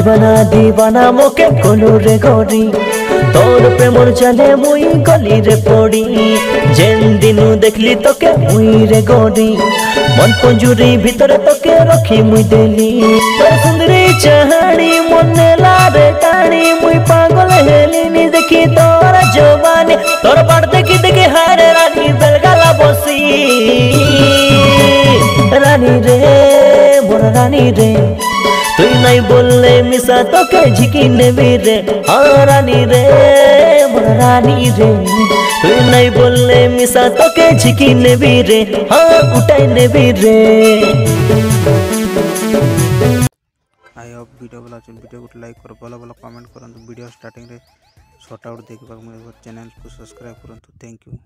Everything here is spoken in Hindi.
दीवाना दीवाना मोके कोलू रे गोरी तोर प्रेम जाले मुई गली रे पड़ी जेन दिनु देखली तोके मुई रे गोरी मन पंजुरी भीतर तोके रखी मुई देली तोर सुंदरी चहानी मने लारे टाणी मुई पागल हेली नी देखी तोर जवानी तोर बाड़ देखी देखी हारे रानी बेलगाला बसी रानी रे मोर रानी रे तू नहीं बोलले मिसा तो के झिकी नेबी रे और रानी रे मोर रानी रे तू नहीं बोलले मिसा तो के झिकी नेबी रे और उठाई नेबी रे। आई होप वीडियो वाला चुन वीडियो को लाइक करो वाला वाला कमेंट करन तो वीडियो स्टार्टिंग रे शॉर्ट आउट देखबा को चैनल को सब्सक्राइब करन तो थैंक यू।